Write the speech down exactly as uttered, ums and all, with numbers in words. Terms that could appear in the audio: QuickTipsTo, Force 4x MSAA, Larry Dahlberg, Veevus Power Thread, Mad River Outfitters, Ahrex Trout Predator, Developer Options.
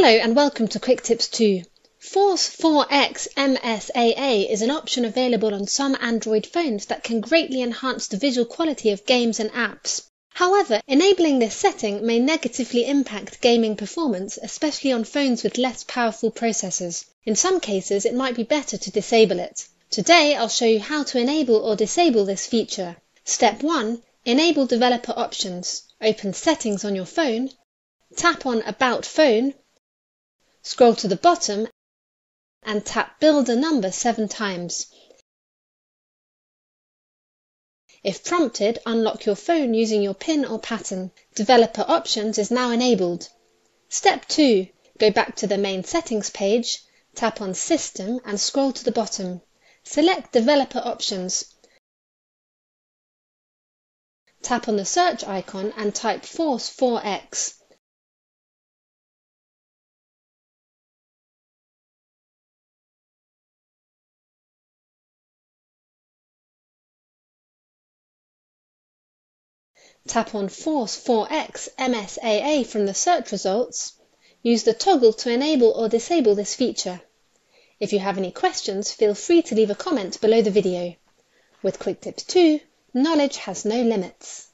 Hello and welcome to QuickTipsTo. Force four x M S A A is an option available on some Android phones that can greatly enhance the visual quality of games and apps. However, enabling this setting may negatively impact gaming performance, especially on phones with less powerful processors. In some cases, it might be better to disable it. Today, I'll show you how to enable or disable this feature. Step one. Enable Developer Options. Open Settings on your phone. Tap on About Phone. Scroll to the bottom and tap Build a Number seven times. If prompted, unlock your phone using your PIN or pattern. Developer Options is now enabled. Step two. Go back to the main settings page, tap on System and scroll to the bottom. Select Developer Options. Tap on the search icon and type Force four x. Tap on Force four x M S A A from the search results. Use the toggle to enable or disable this feature. If you have any questions, feel free to leave a comment below the video. With QuickTipsTo, knowledge has no limits.